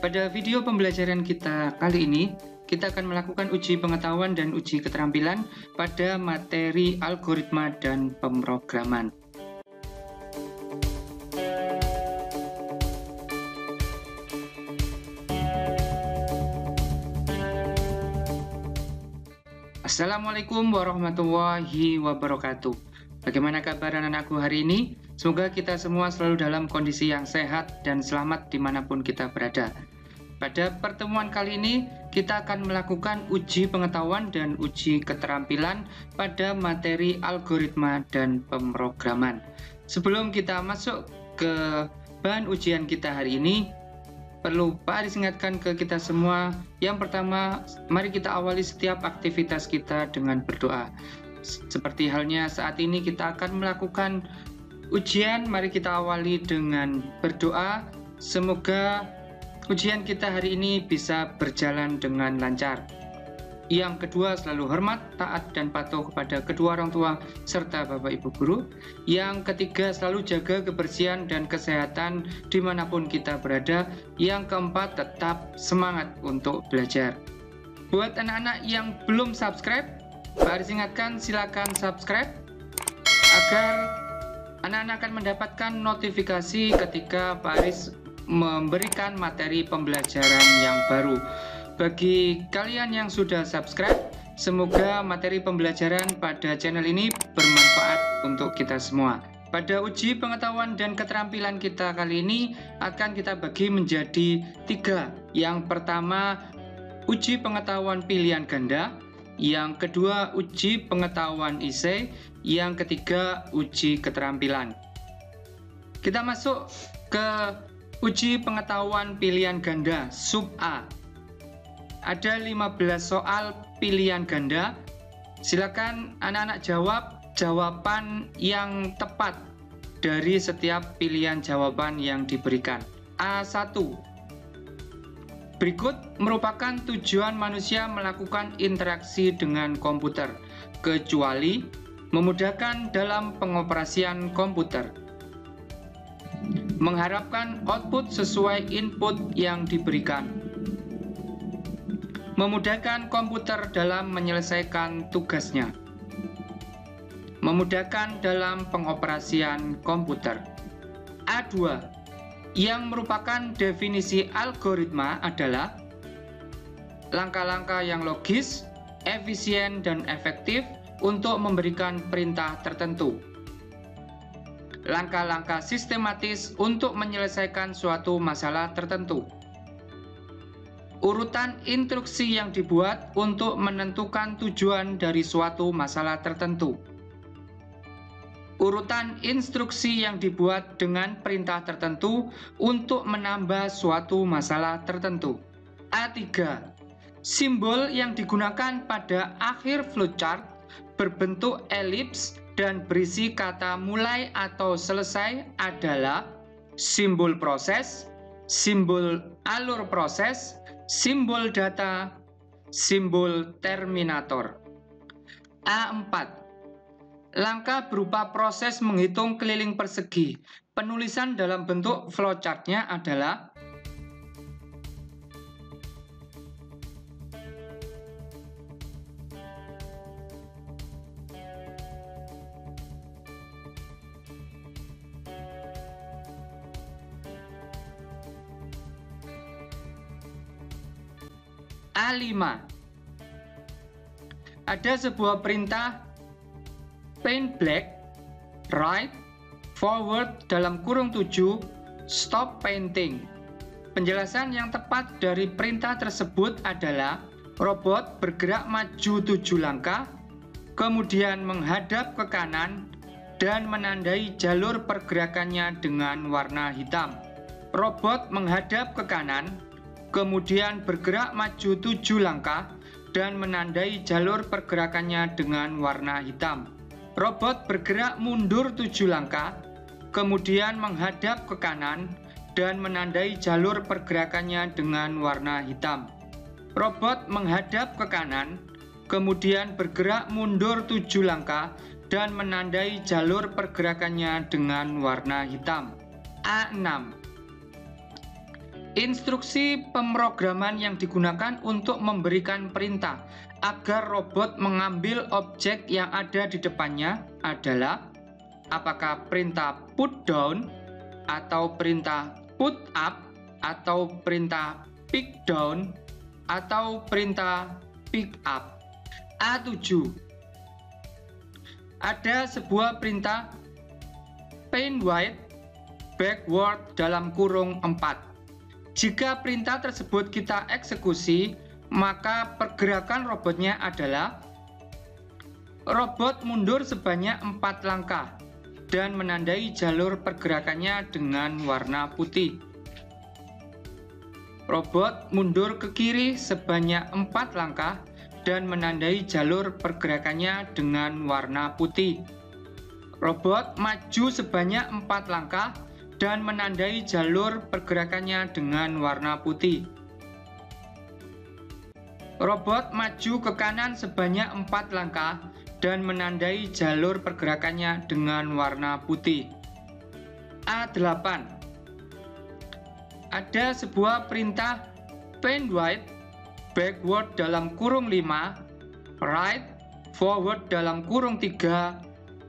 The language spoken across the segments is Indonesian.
Pada video pembelajaran kita kali ini, kita akan melakukan uji pengetahuan dan uji keterampilan pada materi algoritma dan pemrograman. Assalamualaikum warahmatullahi wabarakatuh. Bagaimana kabar anak-anakku hari ini? Semoga kita semua selalu dalam kondisi yang sehat dan selamat dimanapun kita berada. Pada pertemuan kali ini, kita akan melakukan uji pengetahuan dan uji keterampilan pada materi algoritma dan pemrograman. Sebelum kita masuk ke bahan ujian kita hari ini, perlu Pak Aris ingatkan ke kita semua. Yang pertama, mari kita awali setiap aktivitas kita dengan berdoa. Seperti halnya saat ini kita akan melakukan ujian, mari kita awali dengan berdoa. Semoga ujian kita hari ini bisa berjalan dengan lancar. Yang kedua, selalu hormat, taat, dan patuh kepada kedua orang tua serta Bapak Ibu guru. Yang ketiga, selalu jaga kebersihan dan kesehatan dimanapun kita berada. Yang keempat, tetap semangat untuk belajar. Buat anak-anak yang belum subscribe, Pak Aris ingatkan, silakan subscribe agar anak-anak akan mendapatkan notifikasi ketika Pak Aris memberikan materi pembelajaran yang baru. Bagi kalian yang sudah subscribe, semoga materi pembelajaran pada channel ini bermanfaat untuk kita semua. Pada uji pengetahuan dan keterampilan kita kali ini akan kita bagi menjadi tiga. Yang pertama, uji pengetahuan pilihan ganda. Yang kedua, uji pengetahuan esai. Yang ketiga, uji keterampilan. Kita masuk ke uji pengetahuan pilihan ganda sub A. Ada 15 soal pilihan ganda. Silakan anak-anak jawab jawaban yang tepat dari setiap pilihan jawaban yang diberikan. A1. Berikut merupakan tujuan manusia melakukan interaksi dengan komputer, kecuali memudahkan dalam pengoperasian komputer, mengharapkan output sesuai input yang diberikan, memudahkan komputer dalam menyelesaikan tugasnya, memudahkan dalam pengoperasian komputer. A2. Yang merupakan definisi algoritma adalah langkah-langkah yang logis, efisien, dan efektif untuk memberikan perintah tertentu. Langkah-langkah sistematis untuk menyelesaikan suatu masalah tertentu. Urutan instruksi yang dibuat untuk menentukan tujuan dari suatu masalah tertentu. Urutan instruksi yang dibuat dengan perintah tertentu untuk menambah suatu masalah tertentu. A3. Simbol yang digunakan pada akhir flowchart berbentuk elips dan berisi kata mulai atau selesai adalah simbol proses, simbol alur proses, simbol data, simbol terminator. A4. Langkah berupa proses menghitung keliling persegi. Penulisan dalam bentuk flowchart-nya adalah A5. Ada sebuah perintah paint black, right, forward dalam kurung 7, stop painting. Penjelasan yang tepat dari perintah tersebut adalah robot bergerak maju 7 langkah, kemudian menghadap ke kanan dan menandai jalur pergerakannya dengan warna hitam. Robot menghadap ke kanan, kemudian bergerak maju 7 langkah dan menandai jalur pergerakannya dengan warna hitam. Robot bergerak mundur 7 langkah, kemudian menghadap ke kanan dan menandai jalur pergerakannya dengan warna hitam. Robot menghadap ke kanan, kemudian bergerak mundur 7 langkah dan menandai jalur pergerakannya dengan warna hitam. A6. Instruksi pemrograman yang digunakan untuk memberikan perintah agar robot mengambil objek yang ada di depannya adalah apakah perintah put down, atau perintah put up, atau perintah pick down, atau perintah pick up. A7. Ada sebuah perintah paint white backward (4). Jika perintah tersebut kita eksekusi, maka pergerakan robotnya adalah robot mundur sebanyak 4 langkah dan menandai jalur pergerakannya dengan warna putih. Robot mundur ke kiri sebanyak 4 langkah dan menandai jalur pergerakannya dengan warna putih. Robot maju sebanyak 4 langkah dan menandai jalur pergerakannya dengan warna putih. Robot maju ke kanan sebanyak 4 langkah dan menandai jalur pergerakannya dengan warna putih. A8. Ada sebuah perintah paint white backward (5), right forward (3),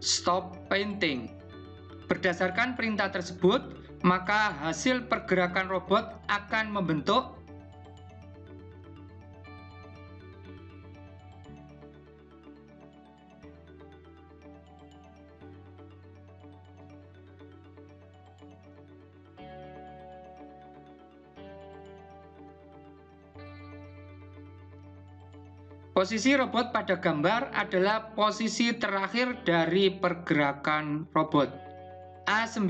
stop painting. Berdasarkan perintah tersebut, maka hasil pergerakan robot akan membentuk posisi robot pada gambar adalah posisi terakhir dari pergerakan robot. A9.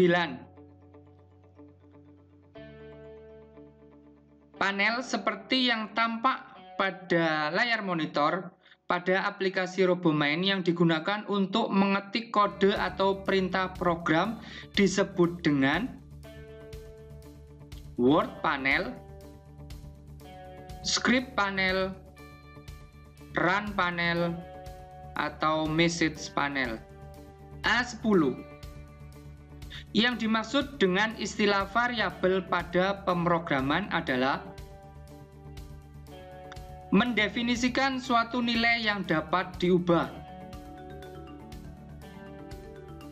Panel seperti yang tampak pada layar monitor pada aplikasi RoboMind yang digunakan untuk mengetik kode atau perintah program disebut dengan Word panel, Script panel, Run panel, atau Message panel. A10. Yang dimaksud dengan istilah variabel pada pemrograman adalah mendefinisikan suatu nilai yang dapat diubah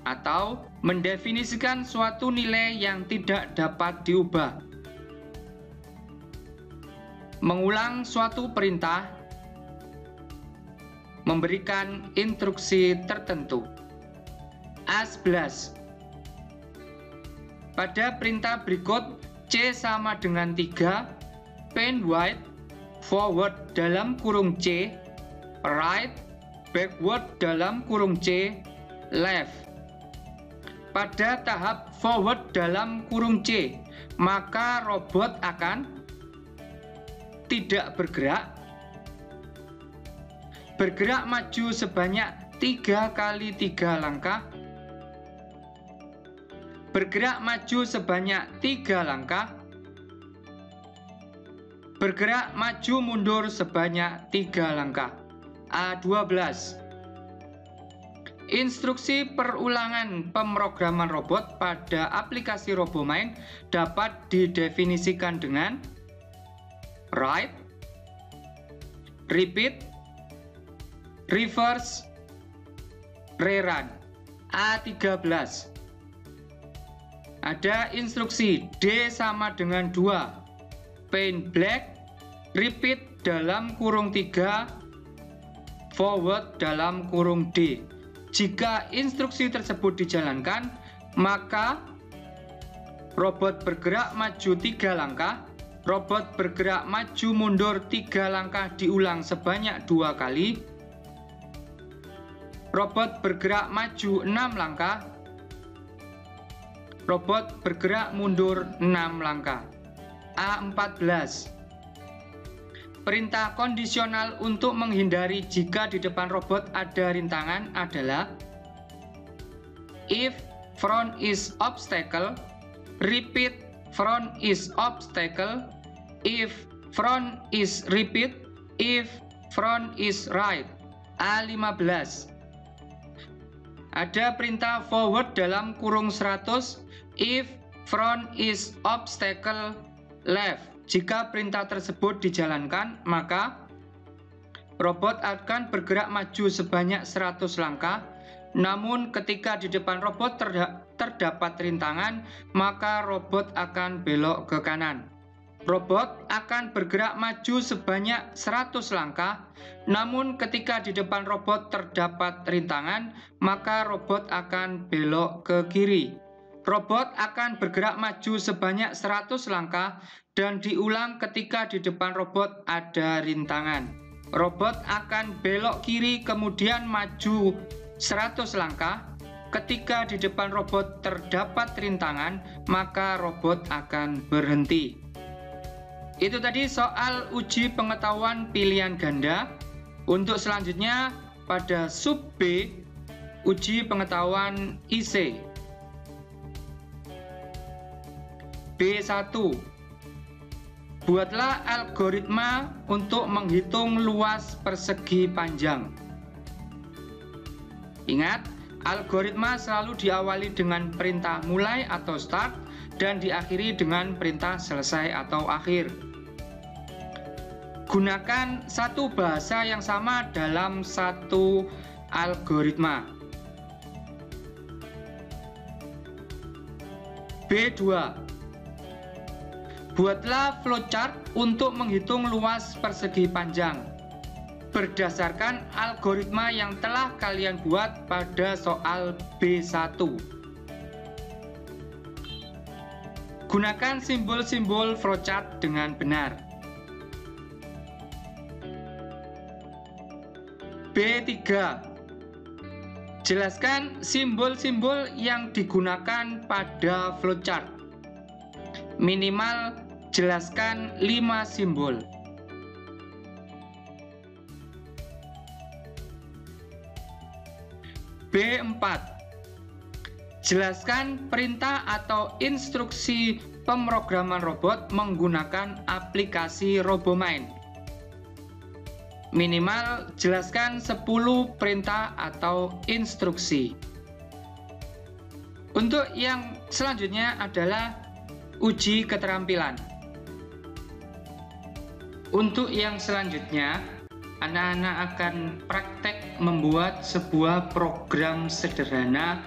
atau mendefinisikan suatu nilai yang tidak dapat diubah, mengulang suatu perintah, memberikan instruksi tertentu. A11. Pada perintah berikut C = 3, paint white forward (C), right backward (C), left. Pada tahap forward (C), maka robot akan tidak bergerak maju sebanyak 3x3 langkah, bergerak maju sebanyak 3 langkah, bergerak maju mundur sebanyak 3 langkah. A12. Instruksi perulangan pemrograman robot pada aplikasi RoboMind dapat didefinisikan dengan write, repeat, reverse, rerun. A13. Ada instruksi D = 2, paint black, repeat (3), forward (D). Jika instruksi tersebut dijalankan, maka robot bergerak maju 3 langkah, robot bergerak maju mundur 3 langkah diulang sebanyak 2 kali, robot bergerak maju 6 langkah, robot bergerak mundur 6 langkah. A14. Perintah kondisional untuk menghindari jika di depan robot ada rintangan adalah if front is obstacle, repeat front is obstacle, if front is repeat, if front is right. A15. Ada perintah forward (100), if front is obstacle, left. Jika perintah tersebut dijalankan, maka robot akan bergerak maju sebanyak 100 langkah. Namun ketika di depan robot terdapat rintangan, maka robot akan belok ke kanan. Robot akan bergerak maju sebanyak 100 langkah. Namun ketika di depan robot terdapat rintangan, maka robot akan belok ke kiri. Robot akan bergerak maju sebanyak 100 langkah dan diulang ketika di depan robot ada rintangan. Robot akan belok kiri kemudian maju 100 langkah. Ketika di depan robot terdapat rintangan, maka robot akan berhenti. Itu tadi soal uji pengetahuan pilihan ganda. Untuk selanjutnya pada sub B, uji pengetahuan IC. B1. Buatlah algoritma untuk menghitung luas persegi panjang. Ingat, algoritma selalu diawali dengan perintah mulai atau start dan diakhiri dengan perintah selesai atau akhir. Gunakan satu bahasa yang sama dalam satu algoritma. B2. Buatlah flowchart untuk menghitung luas persegi panjang berdasarkan algoritma yang telah kalian buat pada soal B1. Gunakan simbol-simbol flowchart dengan benar. B3. Jelaskan simbol-simbol yang digunakan pada flowchart. Minimal jelaskan 5 simbol. B4. Jelaskan perintah atau instruksi pemrograman robot menggunakan aplikasi RoboMind. Minimal jelaskan 10 perintah atau instruksi. Untuk yang selanjutnya adalah uji keterampilan. Untuk yang selanjutnya, anak-anak akan praktek membuat sebuah program sederhana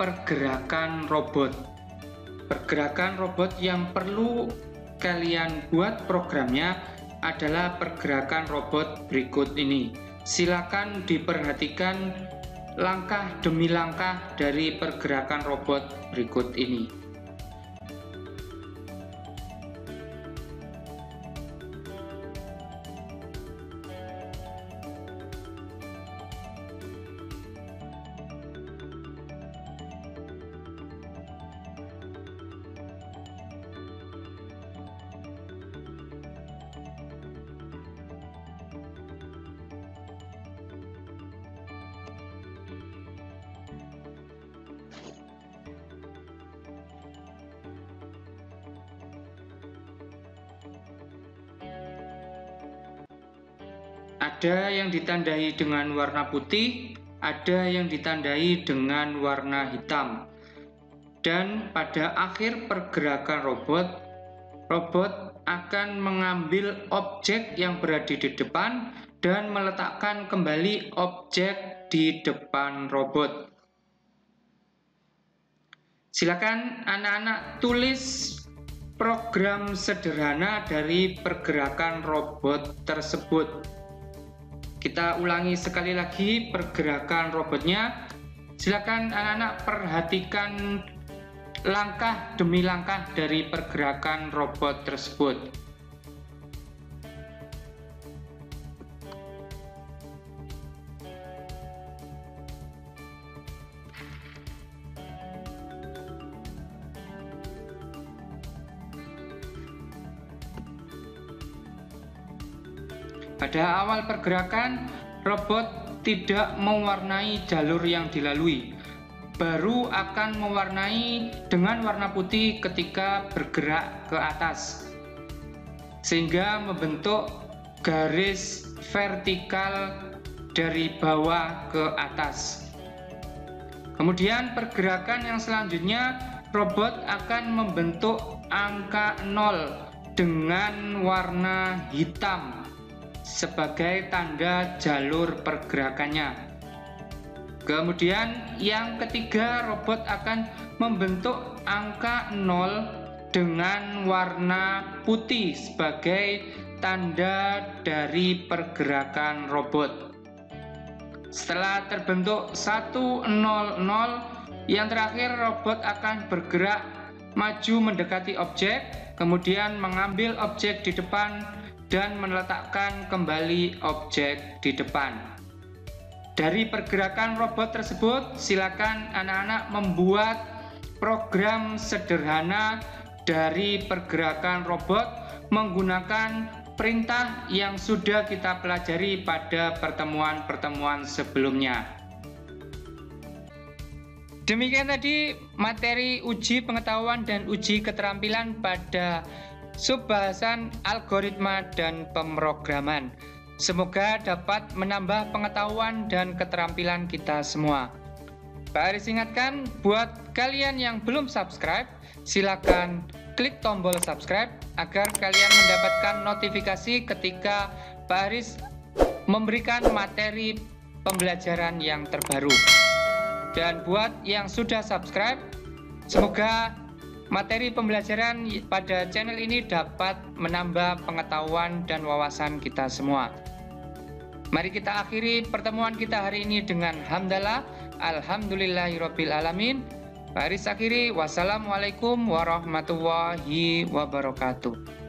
pergerakan robot yang perlu kalian buat programnya adalah pergerakan robot berikut ini. Silakan diperhatikan langkah demi langkah dari pergerakan robot berikut ini. Ada yang ditandai dengan warna putih, ada yang ditandai dengan warna hitam. Dan pada akhir pergerakan robot, robot akan mengambil objek yang berada di depan dan meletakkan kembali objek di depan robot. Silakan anak-anak tulis program sederhana dari pergerakan robot tersebut. Kita ulangi sekali lagi pergerakan robotnya. Silakan anak-anak perhatikan langkah demi langkah dari pergerakan robot tersebut. Pada awal pergerakan, robot tidak mewarnai jalur yang dilalui, baru akan mewarnai dengan warna putih ketika bergerak ke atas, sehingga membentuk garis vertikal dari bawah ke atas. Kemudian pergerakan yang selanjutnya, robot akan membentuk angka 0 dengan warna hitam sebagai tanda jalur pergerakannya. Kemudian yang ketiga, robot akan membentuk angka 0 dengan warna putih sebagai tanda dari pergerakan robot. Setelah terbentuk 100, yang terakhir robot akan bergerak maju mendekati objek, kemudian mengambil objek di depan dan meletakkan kembali objek di depan. Dari pergerakan robot tersebut, silakan anak-anak membuat program sederhana dari pergerakan robot menggunakan perintah yang sudah kita pelajari pada pertemuan-pertemuan sebelumnya. Demikian tadi materi uji pengetahuan dan uji keterampilan pada subbahasan algoritma dan pemrograman. Semoga dapat menambah pengetahuan dan keterampilan kita semua. Pak Aris ingatkan, buat kalian yang belum subscribe, silakan klik tombol subscribe agar kalian mendapatkan notifikasi ketika Pak Aris memberikan materi pembelajaran yang terbaru. Dan buat yang sudah subscribe, semoga materi pembelajaran pada channel ini dapat menambah pengetahuan dan wawasan kita semua. Mari kita akhiri pertemuan kita hari ini dengan hamdalah. Alhamdulillahirrabbilalamin. Pak Aris akhiri. Wassalamualaikum warahmatullahi wabarakatuh.